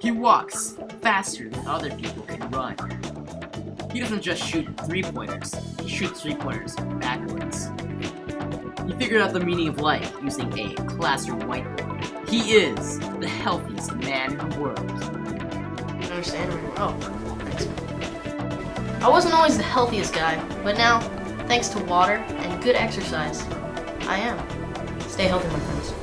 He walks faster than other people can run. He doesn't just shoot three-pointers, he shoots three-pointers backwards. He figured out the meaning of life using a classroom whiteboard. He is the healthiest man in the world. I don't understand. Oh, thanks. I wasn't always the healthiest guy, but now, thanks to water and good exercise, I am. Stay healthy, my friends.